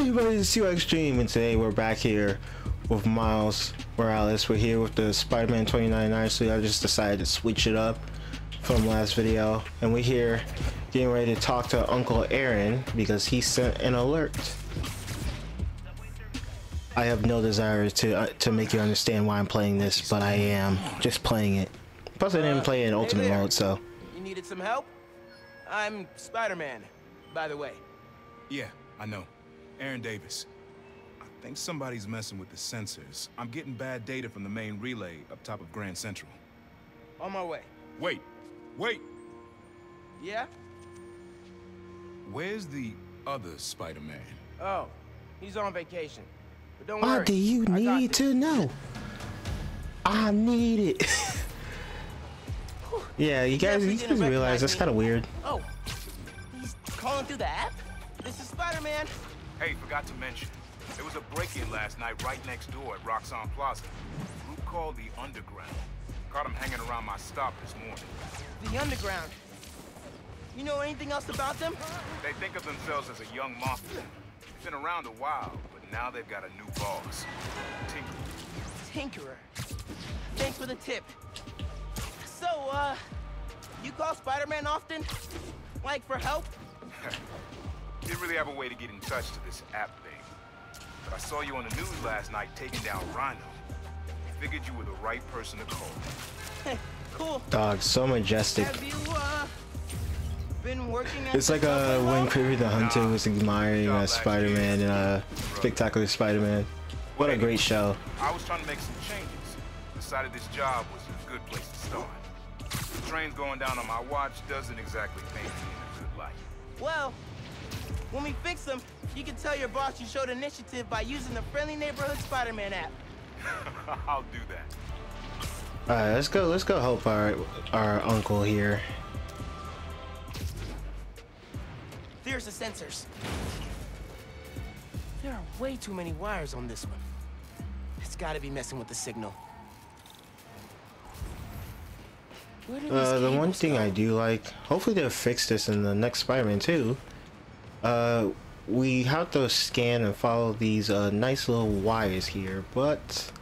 Everybody, it's TyXstream, and today we're back here with Miles Morales. We're here with the Spider-Man 2099, so I just decided to switch it up from last video, and we're here getting ready to talk to Uncle Aaron because he sent an alert. I have no desire to make you understand why I'm playing this, but I am just playing it. Plus, I didn't play it in Ultimate mode, so. You needed some help? I'm Spider-Man, by the way. Yeah, I know. Aaron Davis. I think somebody's messing with the sensors. I'm getting bad data from the main relay up top of Grand Central. On my way. Wait. Wait! Yeah? Where's the other Spider-Man? Oh, he's on vacation. But don't worry. What do you need to know? I need it. Yeah, you guys realize that's kind of weird. Oh, he's calling through the app? This is Spider-Man. Hey, forgot to mention, there was a break-in last night right next door at Roxxon Plaza. Group called the Underground. Caught him hanging around my stop this morning. The Underground? You know anything else about them? They think of themselves as a young mafia. They've been around a while, but now they've got a new boss. Tinkerer. Thanks for the tip. So, you call Spider-Man often? Like, for help? Didn't really have a way to get in touch to this app thing. But I saw you on the news last night taking down Rhino. Figured you were the right person to call. Cool. Dog, so majestic. Have you, been working at it's like when Kraven the Hunter was admiring Spider-Man and Spectacular Spider-Man. What a great show. I was trying to make some changes. Decided this job was a good place to start. The train's going down on my watch doesn't exactly paint me in a good light. Well, when we fix them, you can tell your boss you showed initiative by using the Friendly Neighborhood Spider-Man app. I'll do that. Alright, let's go help our uncle here. There's the sensors. There are way too many wires on this one. It's gotta be messing with the signal. The one thing I do like, hopefully they'll fix this in the next Spider-Man 2. We have to scan and follow these nice little wires here, but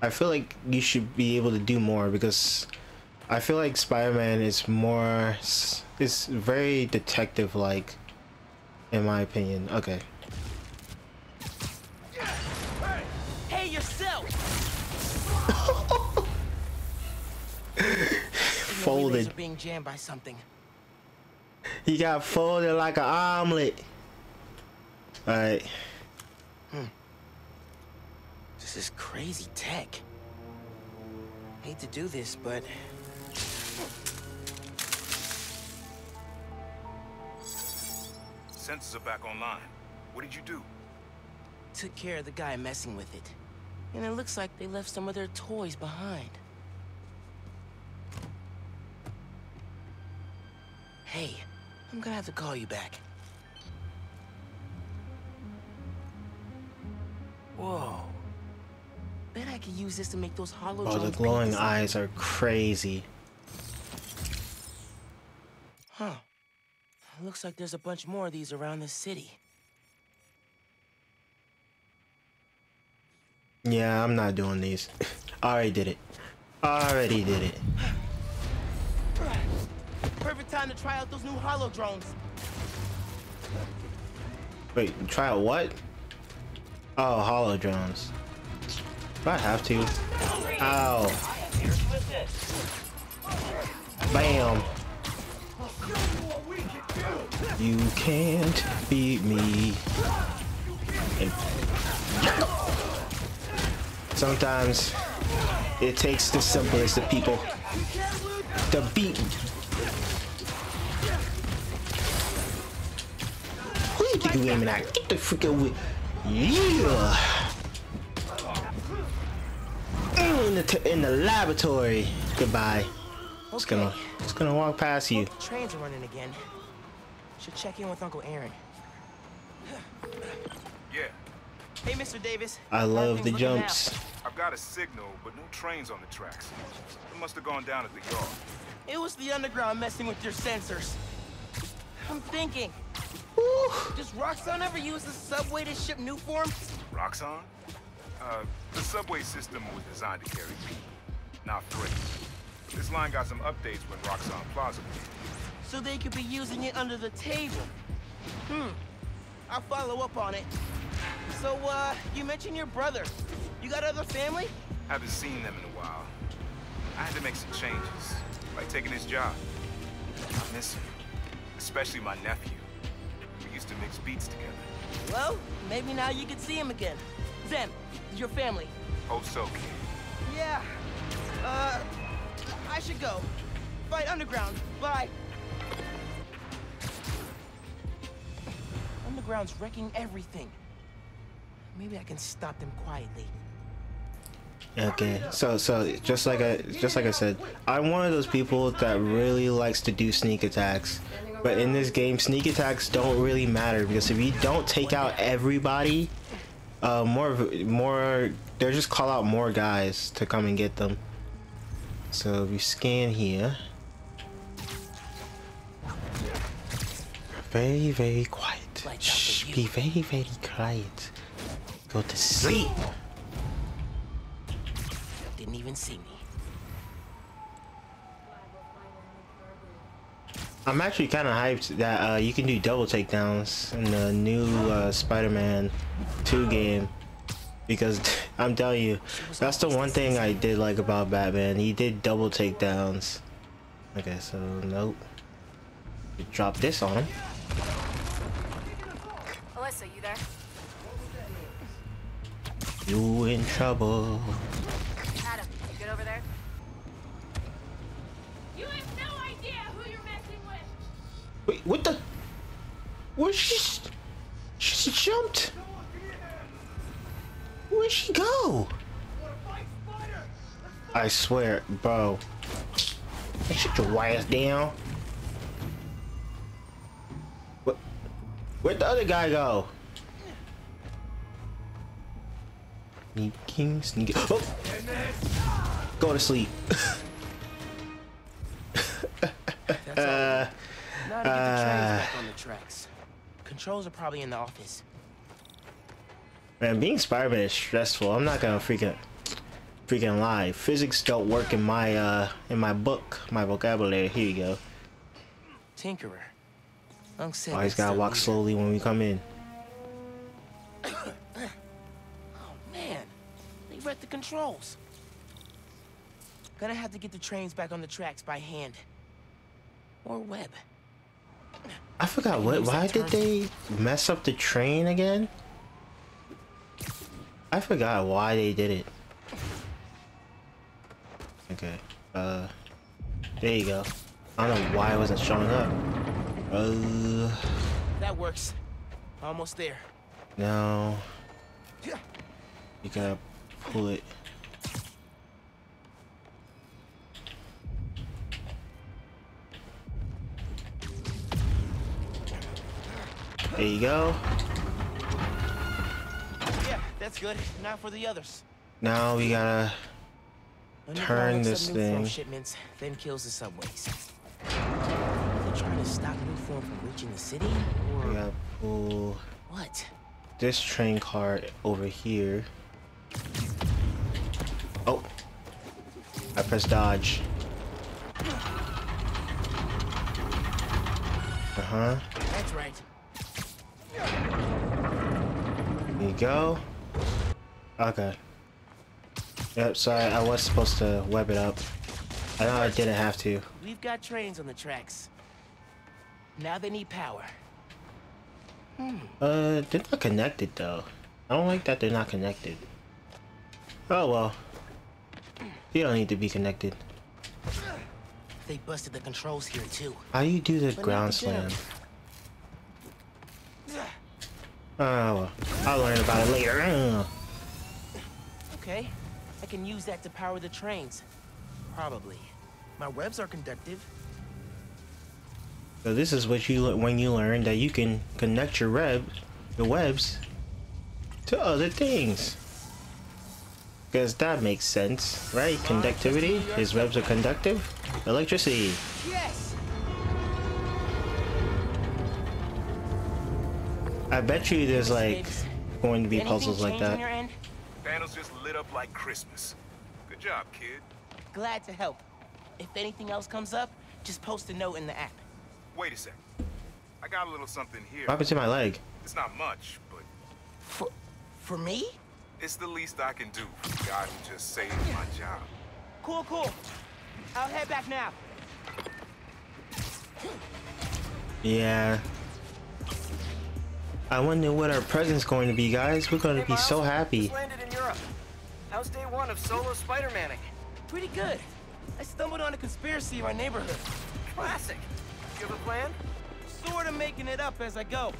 I feel like you should be able to do more because I feel like Spider-Man is more, it's very detective-like, in my opinion. Okay. Hey yourself! Folded. Being jammed by something. He got folded like an omelet. All right. This is crazy tech. Hate to do this, but sensors are back online. What did you do? Took care of the guy messing with it, and it looks like they left some of their toys behind. Hey, I'm gonna have to call you back. Whoa. Bet I could use this to make those hollow. Oh, the glowing eyes are crazy. Huh. Looks like there's a bunch more of these around the city. Yeah, I'm not doing these. I already did it. Perfect time to try out those new holo drones. Wait, try out what? Oh, holo drones. Do I have to? Ow. Bam. You can't beat me. Sometimes it takes the simplest of people to beat me. Who do you think you're aiming at? Get the freak away. Yeah! In the laboratory. Goodbye. Just gonna walk past you. Trains are running again. Should check in with Uncle Aaron. Yeah. Hey, Mr. Davis. I love the jumps. I've got a signal, but no trains on the tracks. It must have gone down at the yard. It was the Underground messing with your sensors. I'm thinking. Ooh. Does Roxxon ever use the subway to ship new forms? Roxxon? The subway system was designed to carry people, not freight. This line got some updates when Roxxon Plaza came. So they could be using it under the table. I'll follow up on it. So, you mentioned your brother. You got other family? Haven't seen them in a while. I had to make some changes, like taking this job. I miss him, especially my nephew. We used to mix beats together. Well, maybe now you could see him again. Zen, your family. Hope so, kid. Yeah. I should go. Fight underground. Bye. Underground's wrecking everything. Maybe I can stop them quietly. Okay, so just like I said, I'm one of those people that really likes to do sneak attacks, but in this game, sneak attacks don't really matter because if you don't take out everybody, they'll just call out more guys to come and get them. So we scan here. Very, very quiet. Shh, be very, very quiet. Go to sleep. Didn't even see me. I'm actually kind of hyped that you can do double takedowns in the new Spider-Man 2 game, because I'm telling you, that's the one thing I did like about Batman. He did double takedowns. Okay, so nope. You drop this on him. Alyssa, you there? You in trouble. Over there. You have no idea who you're messing with. Wait, what the? Where she jumped? Where'd she go? I swear, bro. Shut your ass down. What? Where'd the other guy go? Sneaking, sneaking. Oh. Go to sleep. Now to get the trains back on the tracks. Controls are probably in the office. Man, being Spider-Man is stressful. I'm not gonna freaking lie. Physics don't work in my book, my vocabulary. Here you go. Tinkerer. Always gotta walk slowly when we come in. Oh man, they read the controls. Gonna have to get the trains back on the tracks by hand or web. I forgot what. Why did they mess up the train again? I forgot why they did it. Okay. There you go. I don't know why it wasn't showing up. That works. Almost there. No. You gotta pull it. There you go. Yeah, that's good. Now for the others. Now we gotta turn this thing. Shipments, then kills the subways. They're trying to stop new form from reaching the city, or we gotta pull what? This train car over here. Oh, I pressed dodge. That's right. There you go. Okay. Yep, sorry, I was supposed to web it up. I know I didn't have to. We've got trains on the tracks. Now they need power. They're not connected though. I don't like that they're not connected. Oh well. You don't need to be connected. They busted the controls here too. How do you do the ground slam? Oh, well, I'll learn about it later. Okay, I can use that to power the trains. Probably. My webs are conductive. So this is what you when you learn that you can connect your webs to other things. Because that makes sense, right? Conductivity. His webs are conductive. Electricity. Yes. I bet you there's like going to be puzzles like that. Panels just lit up like Christmas. Good job, kid. Glad to help. If anything else comes up, just post a note in the app. Wait a sec. I got a little something here. What happened to my leg? It's not much, but for me? It's the least I can do for the guy who just saved my job. Cool, cool. I'll head back now. Yeah. I wonder what our present's going to be, guys. We're going to be so happy. Just landed in Europe. How's day one of solo Spider-Manning? Pretty good. I stumbled on a conspiracy in my neighborhood. Classic. You have a plan? Sort of making it up as I go.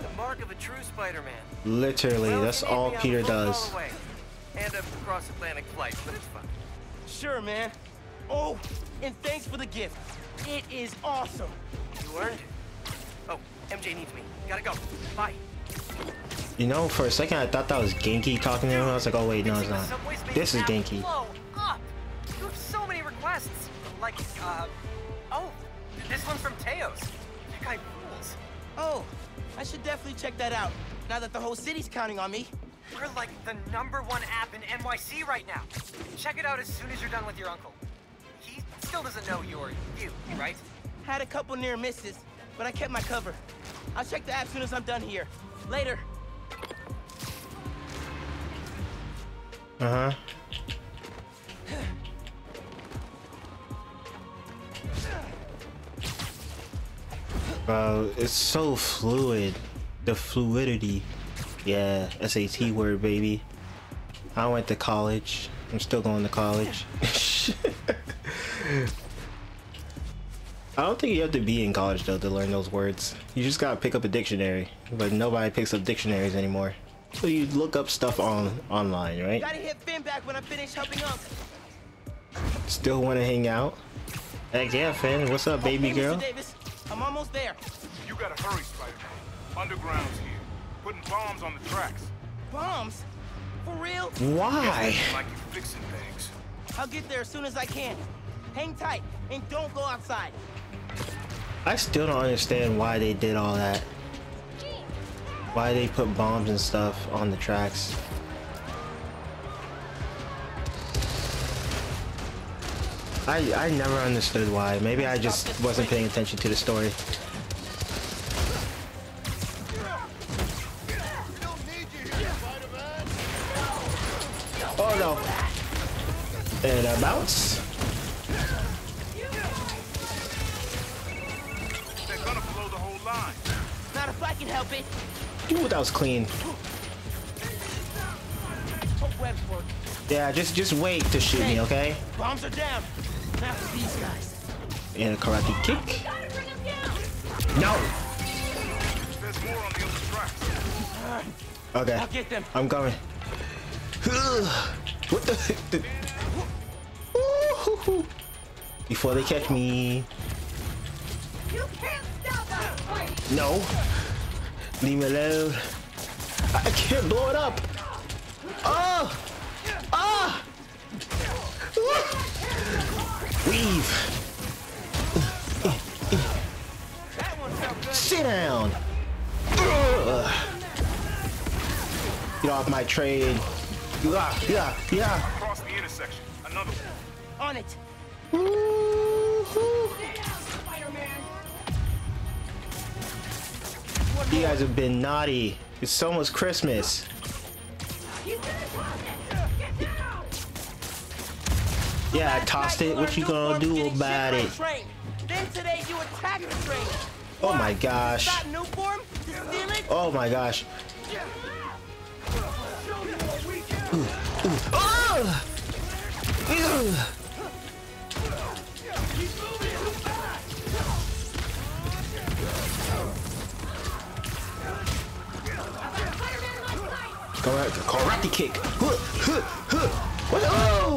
The mark of a true Spider-Man. Literally, well, that's all Peter does. And a cross-Atlantic flight, but it's fun. Sure, man. Oh, and thanks for the gift. It is awesome. You earned it. Oh, MJ needs me. Gotta go. Bye. You know, for a second, I thought that was Genki talking to him. I was like, oh wait, no, it's not. This is Genki. Blow up. You have so many requests. Like, oh, this one's from Teos. That guy rules. Oh. I should definitely check that out, now that the whole city's counting on me. We're like the #1 app in NYC right now. Check it out as soon as you're done with your uncle. He still doesn't know you or you, right? Had a couple near misses, but I kept my cover. I'll check the app as soon as I'm done here. Later. Uh-huh. Bro, it's so fluid. The fluidity. Yeah, SAT word, baby. I went to college. I'm still going to college. I don't think you have to be in college, though, to learn those words. You just gotta pick up a dictionary. But nobody picks up dictionaries anymore. So you look up stuff online, right? Gotta hit Finn back when I finish helping up. Still want to hang out? Heck yeah, Finn. What's up, baby girl? I'm almost there. You gotta hurry, Spider-Man. Underground's here. Putting bombs on the tracks. Bombs? For real? Why? Like you're fixing things. I'll get there as soon as I can. Hang tight and don't go outside. I still don't understand why they did all that. Why they put bombs and stuff on the tracks. I never understood why. Maybe I just wasn't paying attention to the story. Oh no! And a bounce. They're gonna blow the whole line. Not if I can help it. Ooh, that was clean. Yeah, just wait to shoot me, okay? Bombs are down. These guys. And a karate kick. No. There's more on the other tracks. Okay. I'll get them. I'm going. What the? Before they catch me. You can't stop us, fight. No. Leave me alone. I can't blow it up. Oh. Ah. Weave. Sit down. Get off my trade. Yeah. Across the intersection. Another one. On it. You guys have been naughty. It's almost Christmas. Yeah, I tossed it. What you gonna do about it? Oh my gosh. Oh my gosh. Karate kick. What? Oh!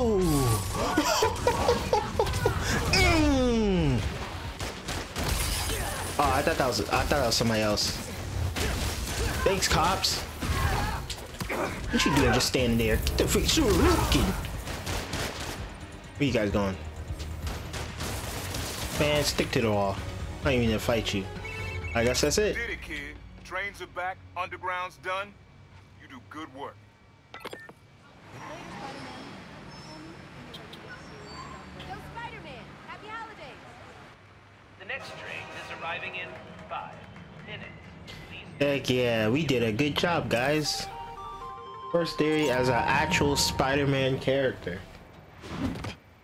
Oh, I thought that was somebody else. Thanks, cops. What you doing just standing there? Get the freak you looking. Where you guys going? Man, stick to the wall. I ain't even gonna fight you. I guess that's it. Trains are back, underground's done. You do good work. Later, Spider-Man. Yo, Spider-Man, happy holidays. The next train is arriving in 5 minutes. Heck yeah, we did a good job, guys. First theory as an actual Spider-Man character.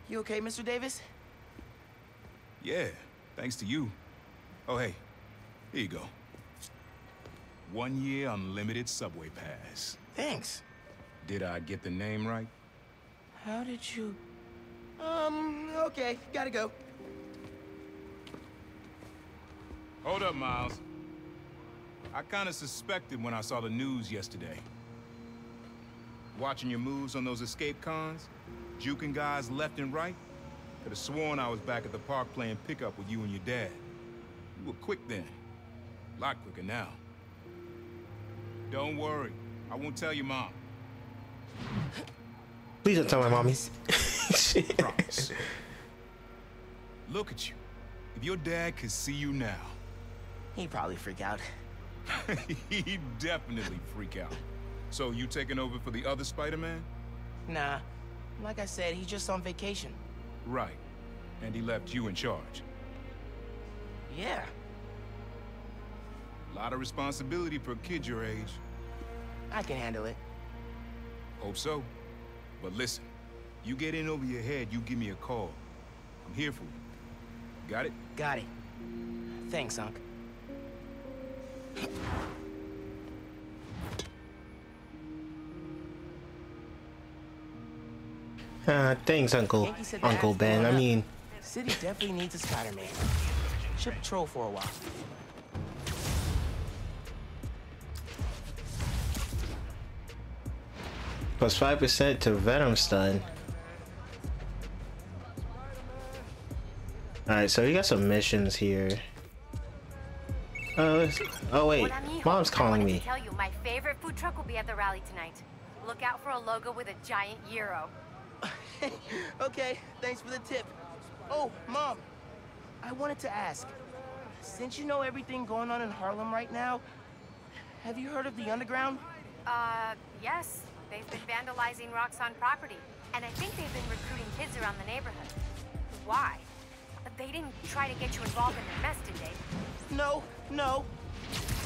You okay, Mr. Davis? Yeah, thanks to you. Oh, hey, here you go. 1 year unlimited subway pass. Thanks. Did I get the name right? How did you... okay, gotta go. Hold up, Miles. I kind of suspected when I saw the news yesterday. Watching your moves on those escape cons, juking guys left and right, could have sworn I was back at the park playing pickup with you and your dad. You were quick then. A lot quicker now. Don't worry. I won't tell your mom. Please don't tell my mommy. Promise. Look at you. If your dad could see you now... He'd probably freak out. He'd definitely freak out. So you taking over for the other Spider-Man? Nah. Like I said, he's just on vacation. Right. And he left you in charge. Yeah. A lot of responsibility for a kid your age. I can handle it. Hope so. But listen, you get in over your head, you give me a call. I'm here for you. Got it? Got it. Thanks, Unc. Thanks, Uncle Ben. I mean, city definitely needs a Spider-Man. Should patrol for a while. Plus 5% to Venom stun. Alright, so we got some missions here. Oh wait, Mom's calling me. I tell you, my favorite food truck will be at the rally tonight. Look out for a logo with a giant gyro. Okay, thanks for the tip. Oh, Mom, I wanted to ask. Since you know everything going on in Harlem right now, have you heard of the underground? Yes. They've been vandalizing Roxxon property, and I think they've been recruiting kids around the neighborhood. Why? They didn't try to get you involved in their mess, did they? No.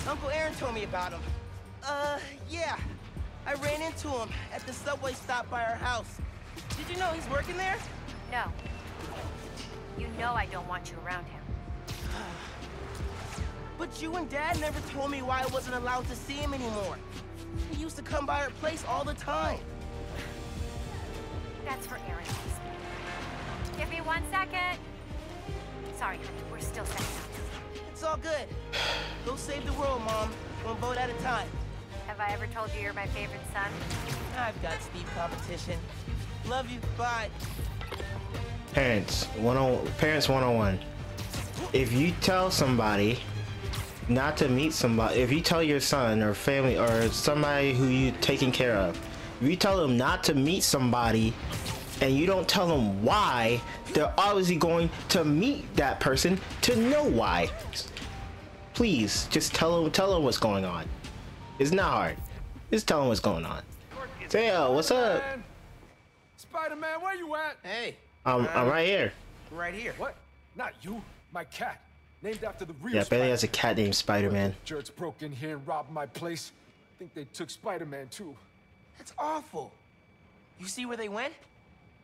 Uncle Aaron told me about them. Yeah. I ran into him at the subway stop by our house. Did you know he's working there? No. You know I don't want you around him. But you and Dad never told me why I wasn't allowed to see him anymore. He used to come by our place all the time. That's for Aaron. Give me 1 second. Sorry, honey, we're still setting up. It's all good. Go save the world, Mom. One vote at a time. Have I ever told you you're my favorite son? I've got steep competition. Love you. Bye. Parents 101. If you tell somebody not to meet somebody, if you tell your son or family or somebody who you taking care of, if you tell them not to meet somebody and you don't tell them why, they're obviously going to meet that person to know why. Please just tell them what's going on. It's not hard. Just tell them what's going on. Say, yo, what's up, Spider-Man? Where you at? Hey, I'm right here. What? Not you, my cat. Named after the real Spider-Man. Has a cat named Spider-Man. Jerks broke in here and robbed my place. Think they took Spider-Man too. That's awful. You see where they went?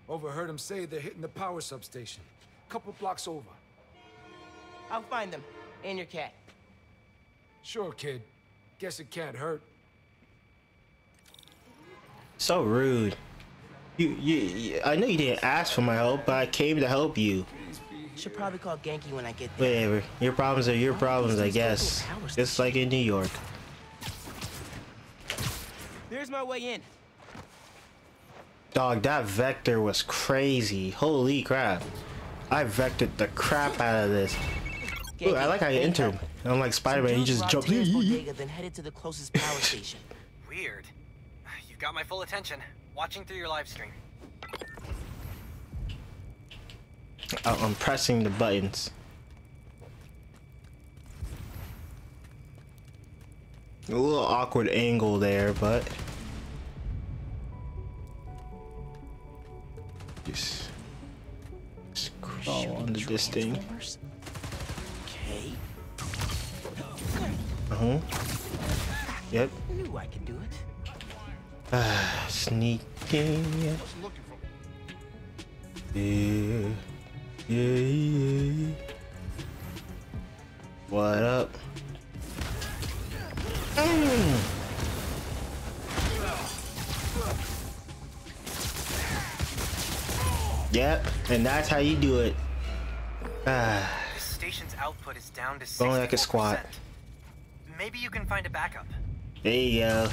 Overheard them say they're hitting the power substation. Couple blocks over. I'll find them. And your cat. Sure, kid. Guess it can't hurt. So rude. You I know you didn't ask for my help, but I came to help you. Should probably call Genki when I get there. Whatever. Your problems are your problems, I guess. Just like in New York. There's my way in. Dog, that vector was crazy. Holy crap. I vectored the crap out of this. Ooh, I like how you entered. Unlike Spider-Man, you just jumped. Then headed to the closest power station. Weird. You got my full attention. Watching through your live stream. I'm pressing the buttons. A little awkward angle there, but just crawl under this thing. Okay. Yep. I knew I could do it. Sneaking. Yeah. What up? Yep, and that's how you do it. The station's output is down to 64%. Only like a squat. Maybe you can find a backup. There you go.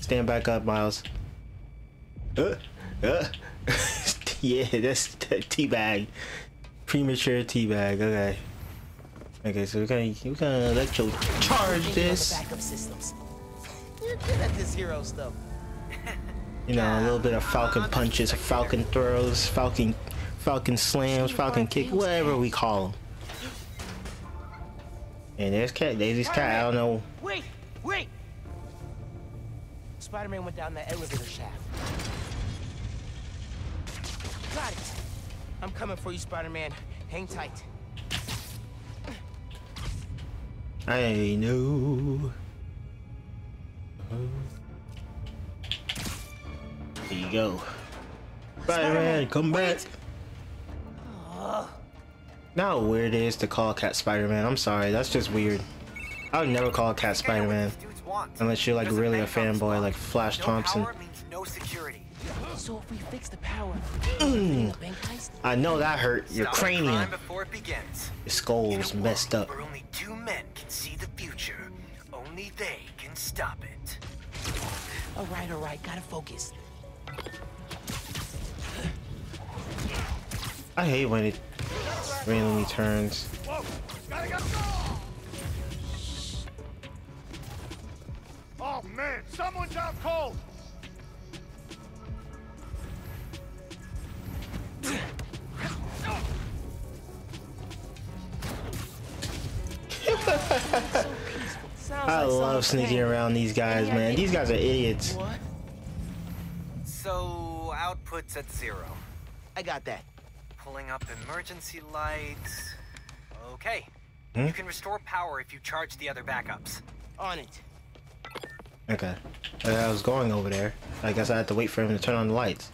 Stand back up, Miles. Yeah, that's the teabag. Premature teabag. Okay. Okay, so we're gonna electro charge this. Backup systems. You're good at this hero stuff. You know, a little bit of falcon punches, falcon throws, falcon slams, falcon kick, whatever we call them. And there's cat. There's this cat. I don't know. Wait. Spider-Man went down the elevator shaft. Got it. I'm coming for you, Spider-Man. Hang tight. I know. There you go. Spider-Man, come back. Now weird it is to call a cat Spider-Man. I'm sorry, that's just weird. I would never call a cat Spider-Man unless you're like really a fanboy like Flash Thompson. So if we fix the power, I know that hurt your cranium. Your skull's messed up. Only two men can see the future. Only they can stop it. All right, gotta focus. I hate when it randomly turns. Oh man, someone's out cold. I love sneaking around these guys, man. These guys are idiots. So output's at 0. I got that. Pulling up emergency lights. Okay. You can restore power if you charge the other backups. On it. Okay. I was going over there. I guess I had to wait for him to turn on the lights.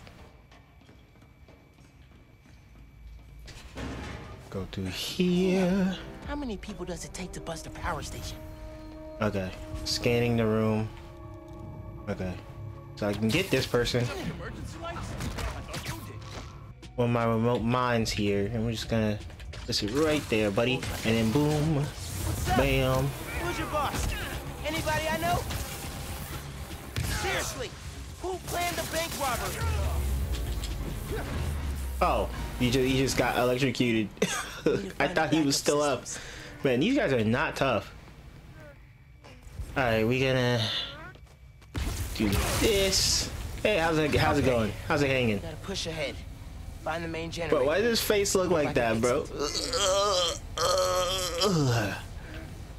Go through here. How many people does it take to bust a power station? Okay. Scanning the room. Okay. So I can get this person. Well, my remote mind's here, and we're just gonna listen right there, buddy. And then boom, bam. Who's your boss? Anybody I know? Seriously, who planned the bank robbery? Oh, you just got electrocuted. I thought he was still up. Man, these guys are not tough. All right, we gonna do this. Hey, how's it going? How's it hanging? Gotta push ahead. Find the main generator. But why does his face look like that, bro?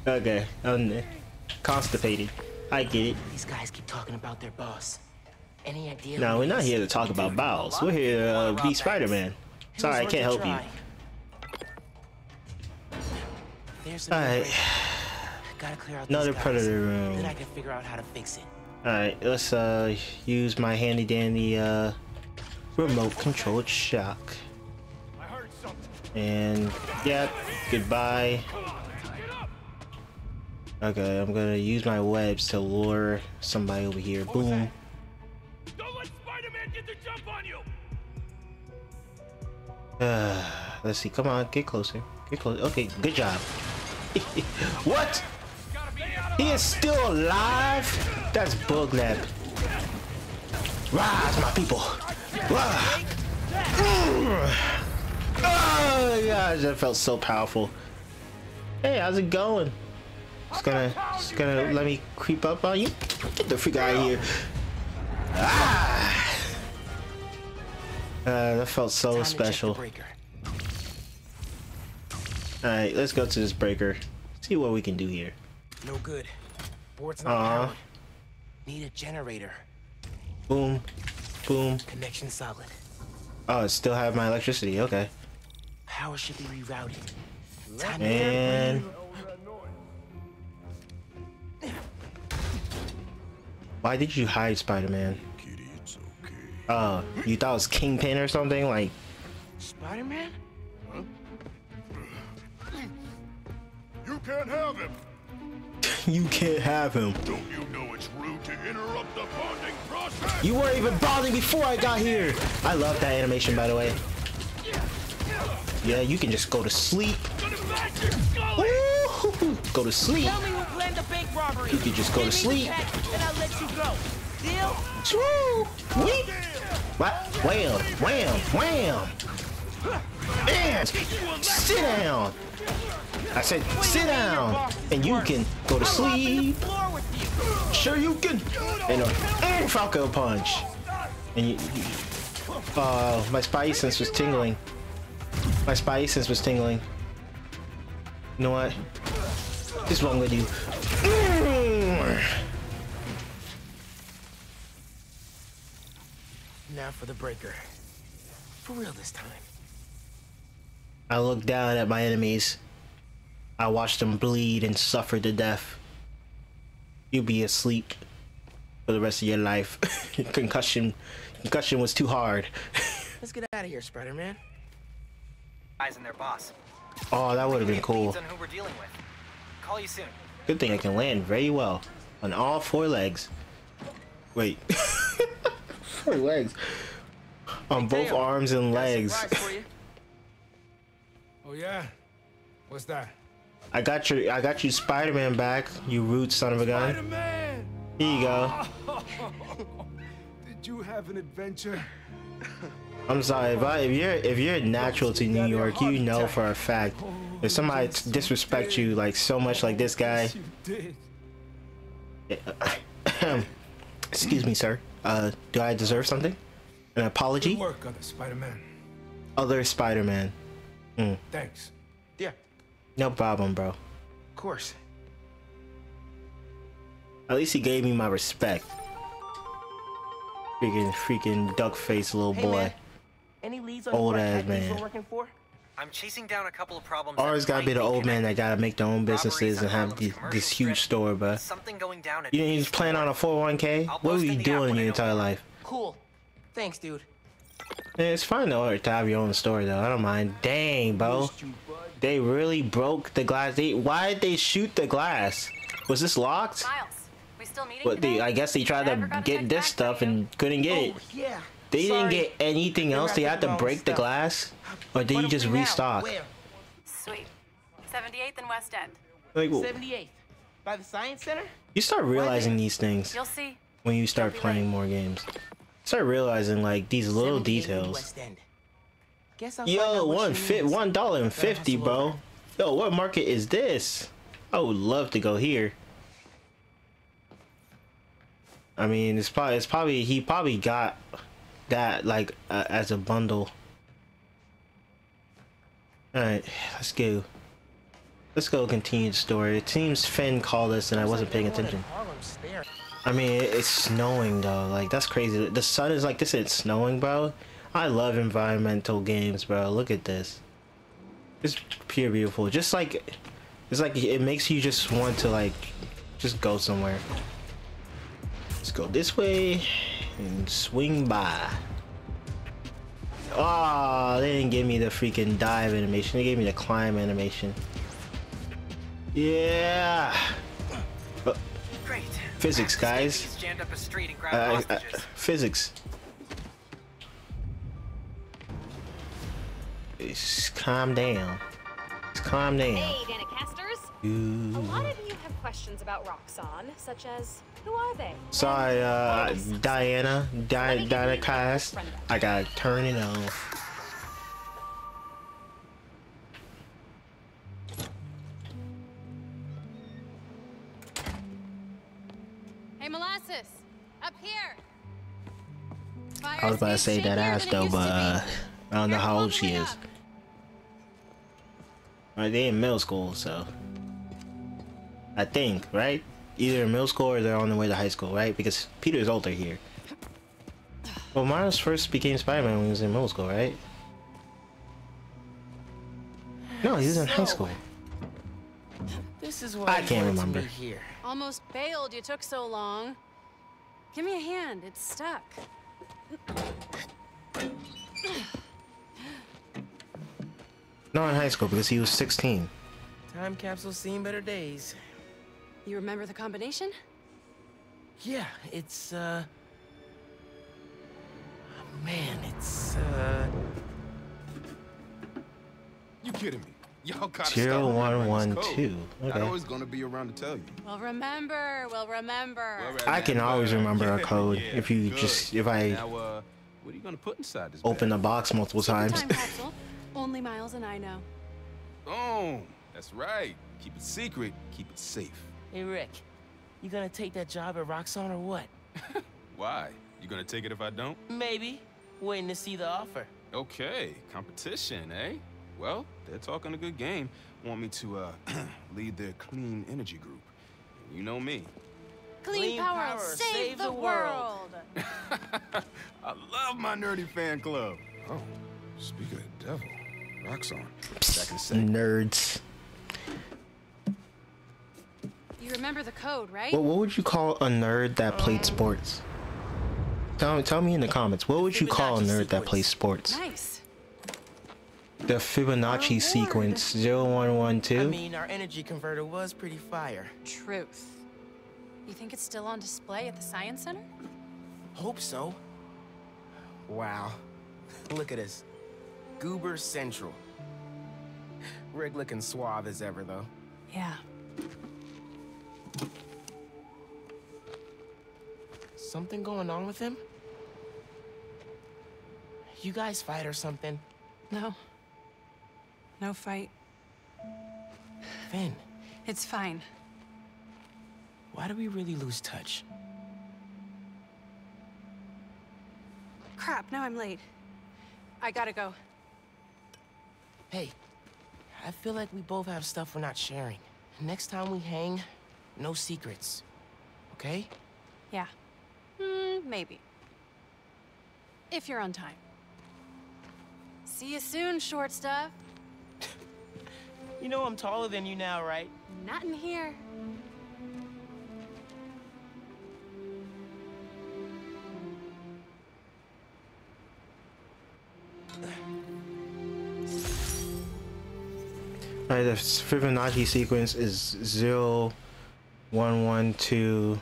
Okay, I'm constipated. I get it. These guys keep talking about their boss. Any idea? No, we're not here to talk about Bowles. We're here to be Spider-Man. Sorry, I can't help you. All right. Another predator room. Then I can figure out how to fix it. All right, let's use my handy dandy remote controlled shock. And yeah, goodbye. Okay, I'm gonna use my webs to lure somebody over here. Boom. Don't let Spider-Man get the jump on you. Let's see. Come on, get closer. Get close. Okay, good job. What? He is still alive? That's buglap. Rise, my people. Oh gosh, that felt so powerful. Hey, how's it going? It's gonna let me creep up on you. Get the freak out of here. Ah! That felt so special. All right, let's go to this breaker. See what we can do here. No good. Board's not powered. Need a generator. Boom. Boom. Connection solid. Oh, I still have my electricity. Okay. Power should be rerouted. Man. Why did you hide, Spider-Man? You thought it was Kingpin or something? Like Spider-Man? Huh? You can't have him. You can't have him. Don't you know it's rude to interrupt the bonding process? You weren't even bonding before I got here. I love that animation, by the way. Yeah, you can just go to sleep. Woo! Go to sleep. Tell me who planned the bank robbery. You can just go to sleep. And I'll let you go. Deal? True. Weep. What? Wham! Wham! Wham! Man, sit down. I said sit down, and you can go to sleep. Sure you can. And Falco punch. And my spidey sense was tingling. My spidey sense was tingling. You know what? What's wrong with you? Now for the breaker. For real this time. I looked down at my enemies. I watched them bleed and suffer to death. You'll be asleep for the rest of your life. Concussion was too hard. Let's get out of here, Spider-Man. Eyes on their boss. Oh, that would have been cool. Call you soon. Good thing I can land very well on all four legs. Wait, 4 legs on both arms and legs. Oh yeah, what's that? I got you, Spider-Man back. You rude son of a gun. Spider-Man. Here you go. Did you have an adventure? I'm sorry, if you're natural to New York, you know for a fact if somebody disrespects you like so much like this guy. Excuse me, sir. Do I deserve something? An apology? Other Spider-Man. Thanks. Yeah. No problem, bro. Of course. At least he gave me my respect. Freaking duck-faced little boy. Man. Any leads on old ass man. I'm chasing down a couple of problems. Always gotta be the old man that gotta make their own businesses and have this huge store, bro. You didn't even plan on a 401k? What were you doing your entire life? Cool. Thanks, dude. Man, it's fine though to have your own store though. I don't mind. Dang, bro. They really broke the glass. Why did they shoot the glass? Was this locked? But I guess they tried to get this stuff and couldn't get it. They didn't get anything else. They had to break the glass, or did you just restock? Sweet. 78th and West End. Like 78th by the Science Center. You start realizing these things when you start playing more games. Start realizing like these little details. Yo, $1.50, bro. Yo, what market is this? I would love to go here. I mean, he probably got that like as a bundle. All right, let's go. Let's go continue the story. It seems Finn called us and I wasn't paying attention. I mean, it's snowing though. Like that's crazy. The sun is like this. It's snowing, bro. I love environmental games, bro. Look at this. It's pure beautiful. Just like it's like it makes you just want to like just go somewhere. Let's go this way and swing by. Oh, they didn't give me the freaking dive animation. They gave me the climb animation. Yeah. Great. Physics, guys. Physics. Just calm down. Just calm down. Hey, Danicasters. A lot of you have questions about Roxxon, such as. Who are they? Sorry, Diana. Dinacast. I gotta turn it on. Hey, Molasses. Up here. I was about to say that ass though, but I don't know how old she is. Alright, they in middle school, so I think, right? either in middle school or they're on the way to high school, right? Because Peter's older here. Well, Miles first became Spider-Man when he was in middle school, right? No, he was in high school. This is what I can't remember. Here. Almost bailed. You took so long. Give me a hand. It's stuck. No, in high school because he was 16. Time capsule's seen better days. You remember the combination? Yeah, it's man, it's You kidding me? Y'all got 0112. Okay. I was gonna be around to tell you. Well, remember. I can always remember a code if you if I now, what are you gonna put inside this open bag? The box multiple times. Only Miles and I know. Oh, that's right. Keep it secret. Keep it safe. Hey Rick, you gonna take that job at Roxxon or what? Why? You gonna take it if I don't? Maybe. Waiting to see the offer. Okay, competition, eh? Well, they're talking a good game. Want me to lead their clean energy group. You know me. Clean power, save the world. I love my nerdy fan club. Oh, speak of the devil, Roxxon. Nerds. You remember the code, right? Well, what would you call a nerd that played sports? Tell me in the comments. What would you call a nerd that plays sports? Nice. The Fibonacci sequence 0112. I mean, our energy converter was pretty fire. Truth. You think it's still on display at the Science Center? Hope so. Wow. Look at this. Goober Central. Rick looking suave as ever, though. Yeah. Something going on with him? You guys fight or something? No. No fight. Finn. It's fine. Why do we really lose touch? Crap, now I'm late. I gotta go. Hey, I feel like we both have stuff we're not sharing. Next time we hang, no secrets. Okay? Yeah. Maybe. If you're on time. See you soon, short stuff. You know I'm taller than you now, right? Not in here. Alright, the Fibonacci sequence is 0, 1, 1, 2,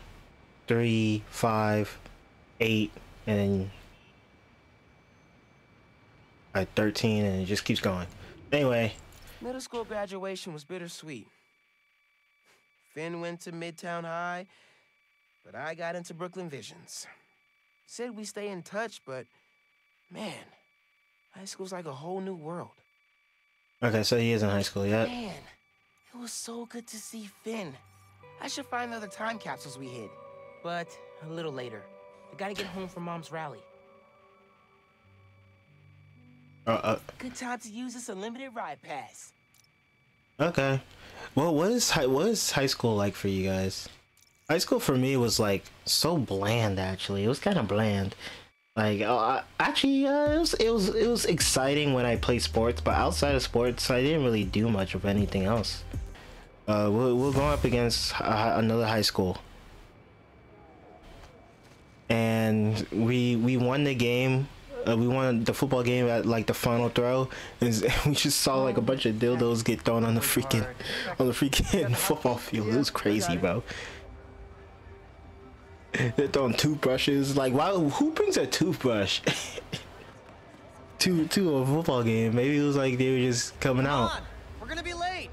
3, 5, 8, and then 13, and it just keeps going. Anyway. Middle school graduation was bittersweet. Finn went to Midtown High, but I got into Brooklyn Visions. Said we stay in touch, but man, high school's like a whole new world. Okay, so he is in high school yet. Man, it was so good to see Finn. I should find the other time capsules we hid, but a little later. I gotta get home for Mom's rally. Good time to use this unlimited ride pass. Okay, well, what is high school like for you guys? High school for me was like so bland. Actually, it was kind of bland. Like actually, it was exciting when I played sports, but outside of sports, I didn't really do much of anything else. We'll go up against another high school, and we won the game. We won the football game at like the final throw, and we just saw like a bunch of dildos get thrown on the freaking football field. It was crazy, bro. They're throwing toothbrushes. Like, why? Who brings a toothbrush to a football game? Maybe it was like they were just coming out. We're gonna be late.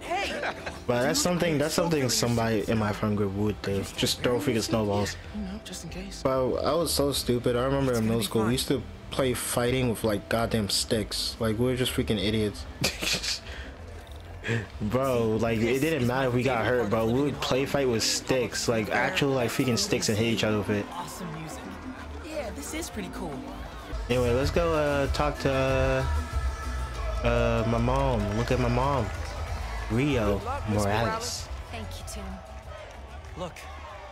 Hey. But that's something somebody in my friend group would do. Just throw freaking snowballs. No, just in case. But I was so stupid. I remember in middle school we used to play fighting with like goddamn sticks. Like we were just freaking idiots. Bro, like it didn't matter if we got hurt, bro. We would play fight with sticks, like actual like freaking sticks, and hit each other with it. Awesome music. Yeah, this is pretty cool. Anyway, let's go talk to my mom. Look at my mom. Rio Morales. Thank you, Tim. Look,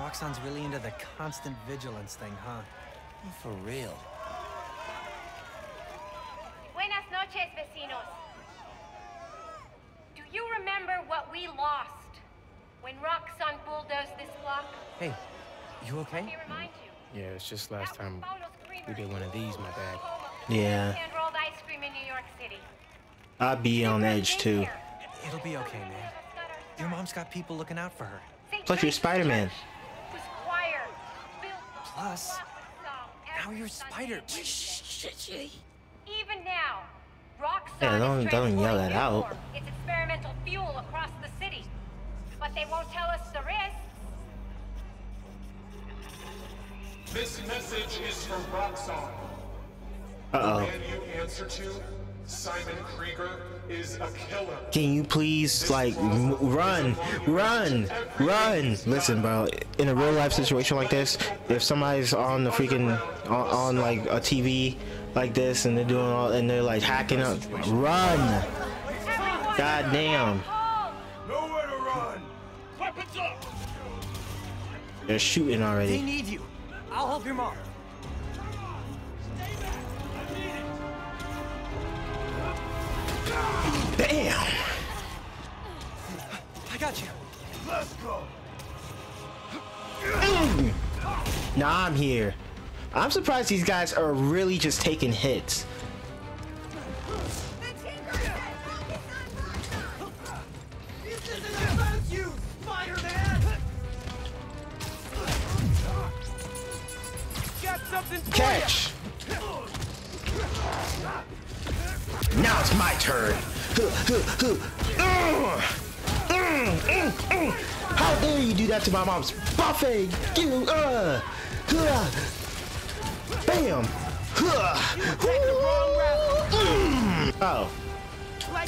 Roxxon's really into the constant vigilance thing, huh? For real. Buenas noches, vecinos. Do you remember what we lost when Roxxon bulldozed this block? Hey, you okay? Let me remind you. Yeah, it's just last time we did one of these, my bad. Yeah. I'd be on edge too. It'll be okay, man. Your mom's got people looking out for her. Plus, you're Spider-Man. Plus, now you're Spider. Even now, Roxxon. Yeah, don't yell that out. It's experimental fuel across the city, but they won't tell us the risks. This message is from Roxxon. Uh-oh. The man you answer to, Simon Krieger, is a killer. Can you please, like, run? Listen, bro, in a real life situation like this, if somebody's on the freaking, on like a TV like this, and they're doing all, and they're like hacking up, run! God damn. Nowhere to run. Weapons up. They're shooting already. They need you. I'll help your mom. Damn! I got you. Let's go. Nah, I'm here. I'm surprised these guys are really just taking hits. This isn't about you, Spider-Man. Got something for catch. You. Now it's my turn. How dare you do that to my mom's buffet? Bam. Oh.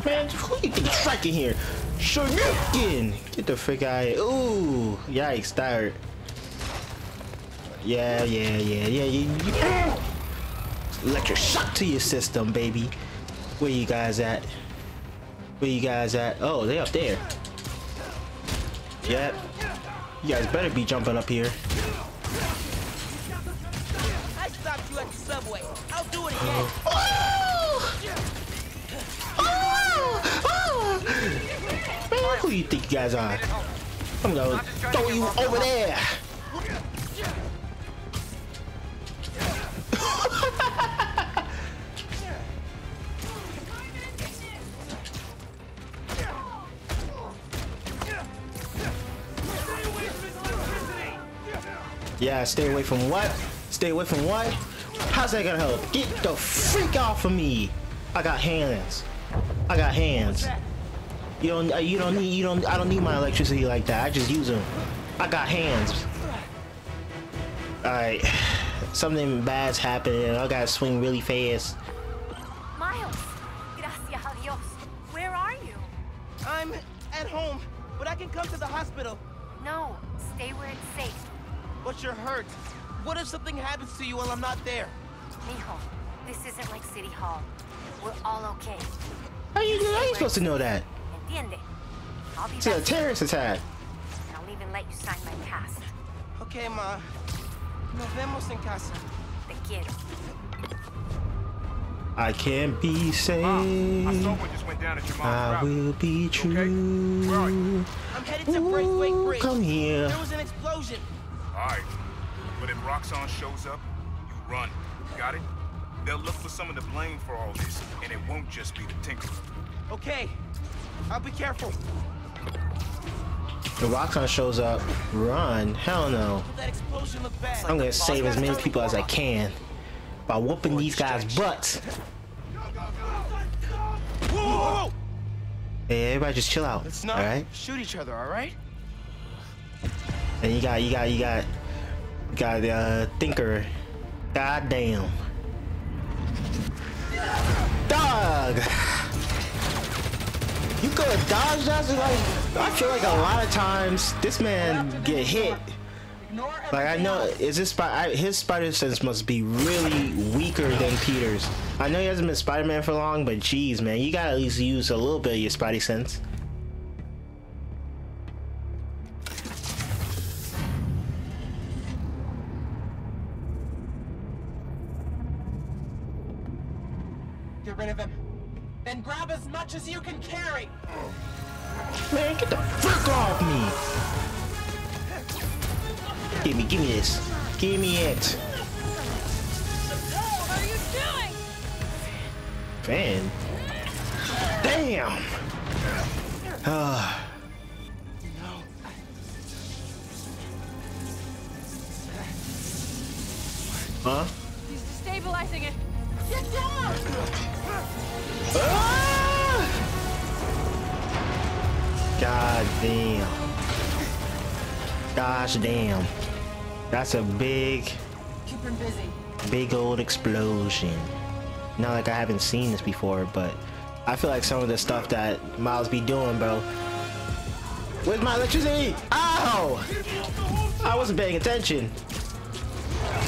Man, who do you think is striking here? Shuriken. Get the frick out of here. Ooh. Yikes, tired. Yeah. Electric shock to your system, baby. Where you guys at? Oh, they up there. Yep. You guys better be jumping up here. I stopped you at the subway. I'll do it again. Man, who do you think you guys are? I'm gonna throw you over there. Yeah, stay away from what? How's that gonna help? Get the freak off of me! I got hands. I don't need my electricity like that. I just use them. I got hands. All right, something bad's happening. I gotta swing really fast. Miles, gracias a Dios. Where are you? I'm at home, but I can come to the hospital. No, stay where it's safe. But you're hurt. What if something happens to you while I'm not there? Mijo, this isn't like City Hall. We're all okay. How you supposed to know that? Entiende? It's a terrorist attack. I'll even let you sign my pass. Okay, ma. Nos vemos en casa. Te quiero. I can't be saved. I will be true. Okay. Where are you? I'm headed to Braithwaite Bridge. Come here. There was an explosion. Alright, but if Roxxon shows up, you run. Got it? They'll look for someone to blame for all this, and it won't just be the Tinkerer. Okay, I'll be careful. If Roxxon shows up, run? Hell no. That explosion looked bad. I'm gonna save as many people as I can by whooping these guys' butts. Whoa! Hey, everybody, just chill out. Let's not shoot each other, alright? And you got Tinkerer. God damn. Dog! You could dodge that? Like, I feel like a lot of times this man get hit Like, I know, is this his spider sense must be really weaker than Peter's. I know he hasn't been Spider-Man for long, but geez, man, you gotta at least use a little bit of your spidey sense. Get rid of him, then grab as much as you can carry. Man, get the fuck off me! Give me this. Give me it. What are you doing? Fan. Damn. No. Huh? He's destabilizing it. Get down. Ah! God damn. Gosh damn. That's a big old explosion. Not like I haven't seen this before, but I feel like some of the stuff that Miles be doing, bro. Where's my electricity? Ow! I wasn't paying attention.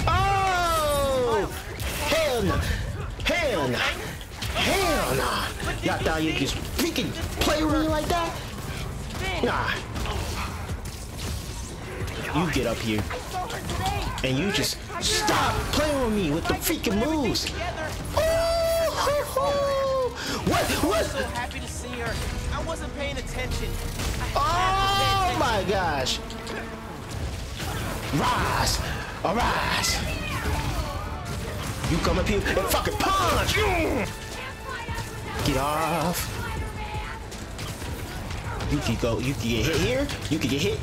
Oh! Hell no! Hell no! Hell no! Y'all thought you just freaking play with me like that? Nah. You get up here. And you just stop playing with me with the freaking moves. Oh, what? I'm so happy to see her. I wasn't paying attention. Oh my gosh. Rise. Arise. You come up here and fucking punch. Get off. You can go. You can get hit here. You can get hit.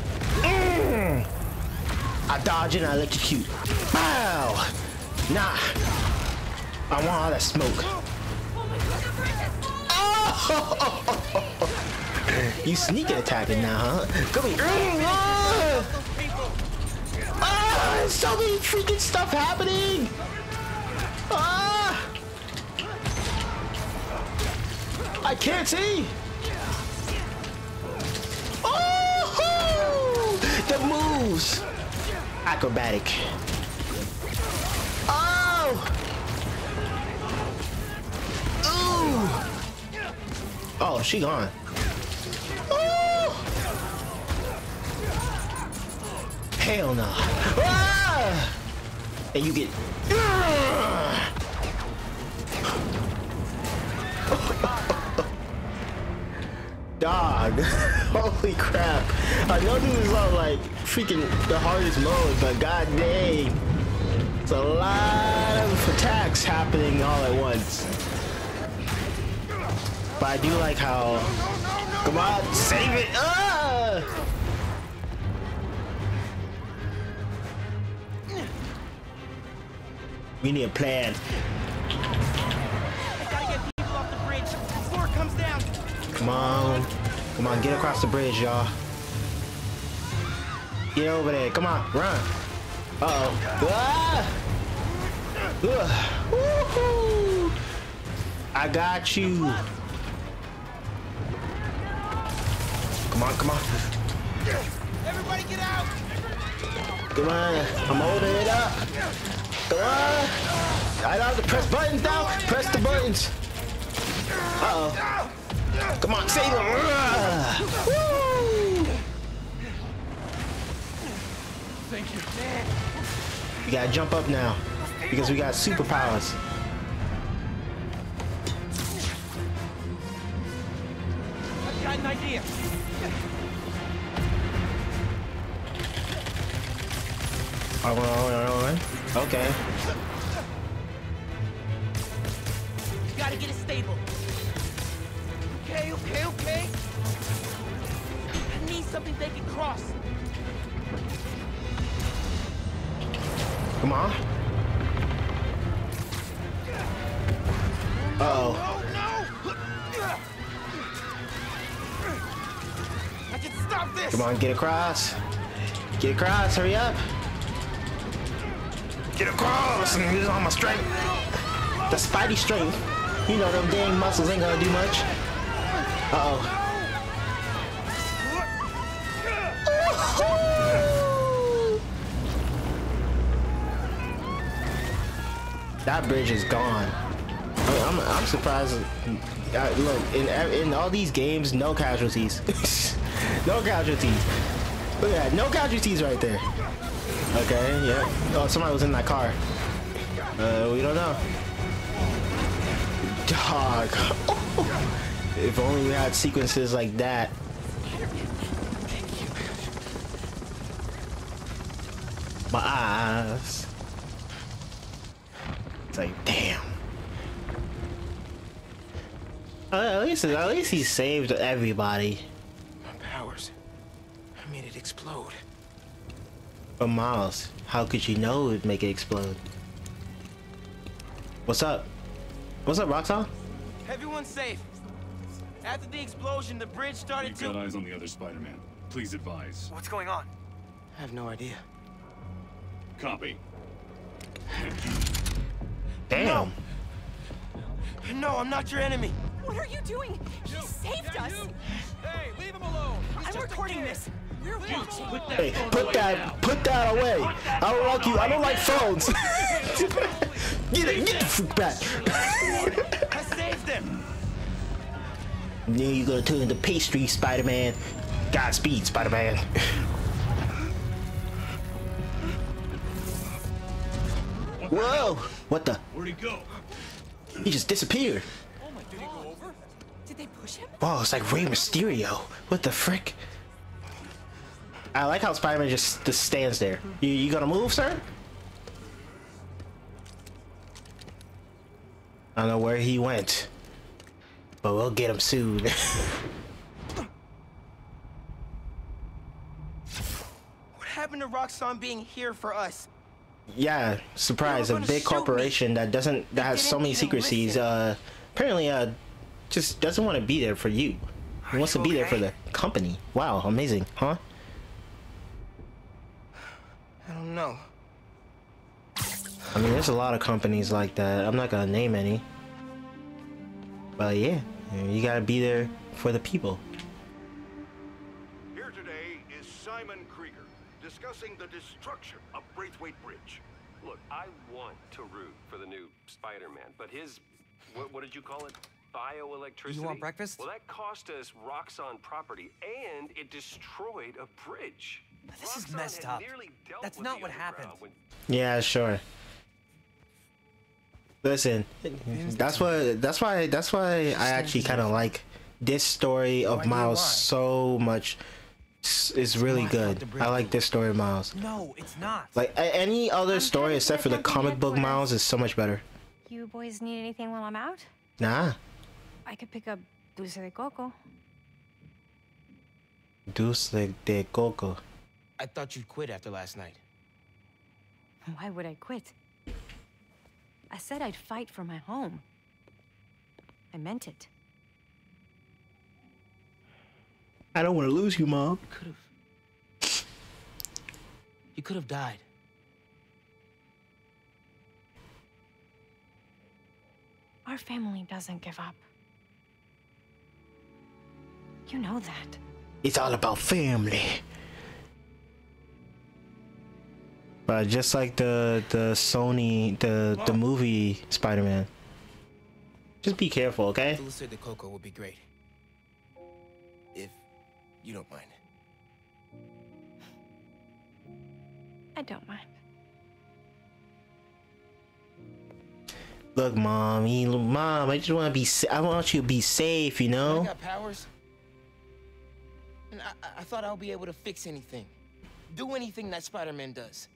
I dodge and I electrocute. Bow! Nah. I want all that smoke. Oh! You sneaking attacking now, huh? Come here. Oh! So many freaking stuff happening! Ah! I can't see! Oh! The moves! Acrobatic. Oh! Ooh! Oh, she gone. Ooh! Hell no. Ah! And you get. Dog. Holy crap. I know this is all like freaking the hardest mode, but god dang. It's a lot of attacks happening all at once. But I do like how. Come on, save it! Ah! We need a plan. I gotta get people off the bridge. The floor comes down. Come on, get across the bridge, y'all. Get over there, come on, run. Woohoo! I got you. Come on. Everybody get out! Come on, I'm holding it up. Come on. I don't have to press buttons now. Press the buttons. Uh-oh. Come on, save him! Woo! Thank you. We gotta jump up now because we got superpowers. I've got an idea. All right. Okay. You gotta get it stable. Okay. I need something they can cross. Come on. Uh-oh. No. I can stop this. Come on, get across. Get across, hurry up. Get across and use all my strength. The spidey strength. You know them dang muscles ain't gonna do much. Uh-oh. That bridge is gone. I'm surprised. Look, in all these games, no casualties. No casualties. Look at that, no casualties right there. Okay, yeah. Oh, somebody was in that car. We don't know. Dog. Oh. If only we had sequences like that. My eyes. It's like, damn. At least he saved everybody. My powers. I made it explode. But Miles, how could you know it would make it explode? What's up? What's up, Roxxon? Everyone's safe. After the explosion, the bridge started to... You've got eyes on the other Spider-Man. Please advise. What's going on? I have no idea. Copy. Damn. No, I'm not your enemy. What are you doing? He saved us. Hey, leave him alone. I'm recording this. We're watching. Hey, put that away. I don't like you. I don't like phones. Get the fuck back. I saved them. Then you gonna turn into pastry, Spider-Man. Godspeed, Spider-Man. Whoa! What the? Where'd he go? He just disappeared. Oh my God. Did he go over? Did they push him? Whoa, it's like Rey Mysterio. What the frick? I like how Spider-Man just stands there. You gonna move, sir? I don't know where he went, but we'll get him soon. What happened to Roxxon being here for us? Yeah, surprise, a big corporation that has so many secrecies, apparently just doesn't want to be there for you. He wants to be there for the company. Wow, amazing, huh? I don't know. I mean, there's a lot of companies like that. I'm not gonna name any. But yeah, you gotta be there for the people. Here today is Simon Krieger, discussing the destruction of Braithwaite Bridge. Look, I want to root for the new Spider-Man, but his, what did you call it? Bioelectricity? You want breakfast? Well, that cost us Roxxon property, and it destroyed a bridge. But this is messed up. That's not what happened. Yeah, sure. Listen, that's why I actually kind of like this story of Miles so much. It's really good. I like this story of Miles. No, it's not. Like any other story except for the comic book Miles is so much better. You boys need anything while I'm out? Nah. I could pick up dulce de coco. Dulce de coco. I thought you'd quit after last night. Why would I quit? I said I'd fight for my home. I meant it. I don't want to lose you, Mom. You could have died. Our family doesn't give up. You know that. It's all about family. But just like the Sony movie Spider-Man. Just be careful, okay? Dulce de coco would be great. If you don't mind. I don't mind. Look, Mom, I just want to be. I want you to be safe, you know. I got powers, and I thought I'll be able to fix anything, do anything that Spider-Man does.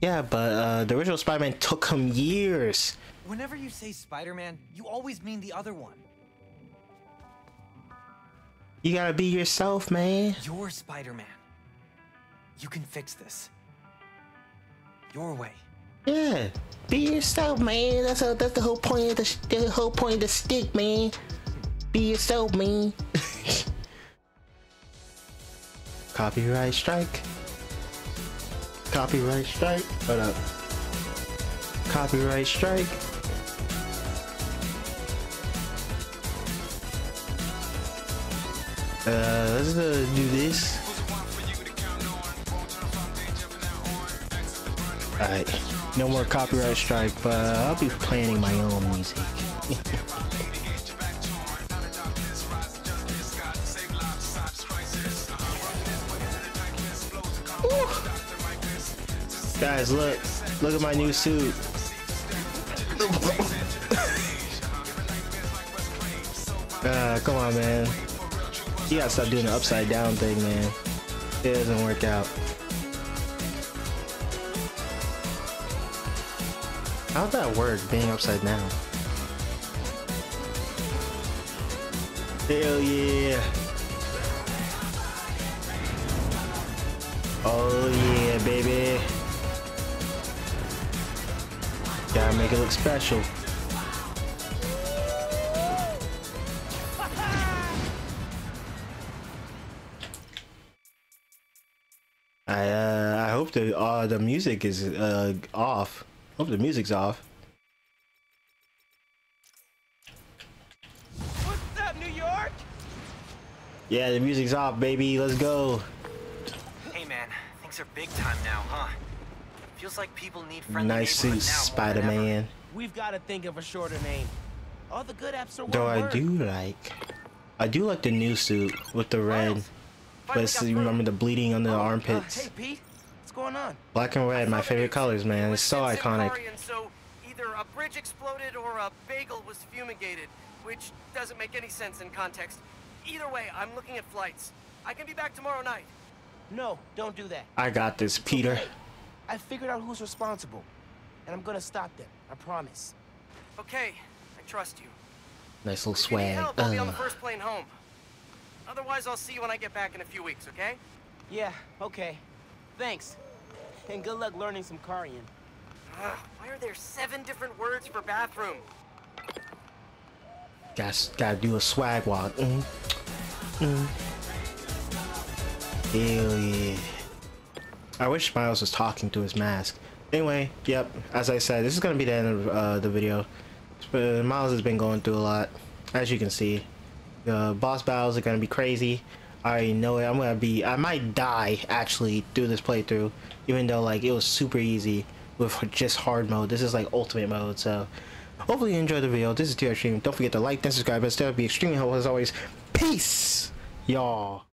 Yeah, but the original Spider-Man took him years. Whenever you say Spider-Man, you always mean the other one. You gotta be yourself, man. You're Spider-Man. You can fix this. Your way. Yeah, be yourself, man. That's the whole point of the whole point of the stick, man. Be yourself, man. Copyright strike. Copyright strike. Hold up. Copyright strike. Let's do this. Alright, no more copyright strike, but I'll be planning my own music. Guys, look at my new suit. Come on, man. You gotta stop doing the upside down thing, man. It doesn't work out. How'd that work, being upside down? Hell yeah. Oh yeah, baby. Gotta make it look special. I hope the music is off. Hope the music's off. What's up, New York? Yeah, the music's off, baby. Let's go. Hey, man, things are big time now, huh? Feels like people need friendly neighborhood now. Nice Spider-Man. We've got to think of a shorter name. All the good apps are one word. I do like the new suit with the red. But you remember the bleeding under the armpits. Hey Pete, what's going on? Black and red, my favorite colors, man. It's so iconic. So either a bridge exploded or a bagel was fumigated, which doesn't make any sense in context. Either way, I'm looking at flights. I can be back tomorrow night. No, don't do that. I got this, Peter. I figured out who's responsible, and I'm gonna stop them. I promise. Okay, I trust you. Nice little swag. I'll be on the first plane home. Otherwise, I'll see you when I get back in a few weeks. Okay? Yeah. Okay. Thanks, and good luck learning some Karian. Why are there 7 different words for bathroom? Gotta do a swag walk. Hell yeah. I wish Miles was talking through his mask. Anyway, yep, as I said, this is gonna be the end of the video. Miles has been going through a lot, as you can see. The boss battles are gonna be crazy. I already know it. I might die actually through this playthrough, even though like it was super easy with just hard mode. This is like ultimate mode, so hopefully you enjoyed the video. This is TyXstream. Don't forget to like and subscribe, and still be extremely helpful as always. Peace, y'all.